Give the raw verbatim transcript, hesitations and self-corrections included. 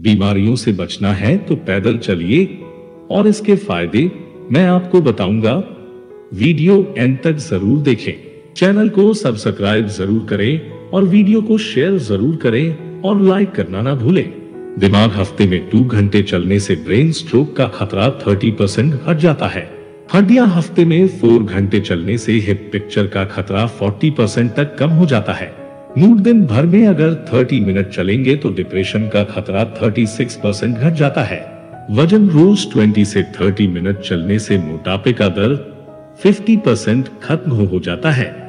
बीमारियों से बचना है तो पैदल चलिए और इसके फायदे मैं आपको बताऊंगा। वीडियो एंड तक जरूर देखें, चैनल को सब्सक्राइब जरूर करें और वीडियो को शेयर जरूर करें और लाइक करना ना भूलें। दिमाग हफ्ते में दो घंटे चलने से ब्रेन स्ट्रोक का खतरा तीस परसेंट घट जाता है। हड्डियां हफ्ते में चार घंटे चलने से हिप फ्रैक्चर का खतरा चालीस परसेंट तक कम हो जाता है। मूड दिन भर में अगर तीस मिनट चलेंगे तो डिप्रेशन का खतरा छत्तीस परसेंट घट जाता है। वजन रोज बीस से तीस मिनट चलने से मोटापे का दर पचास परसेंट खत्म हो जाता है।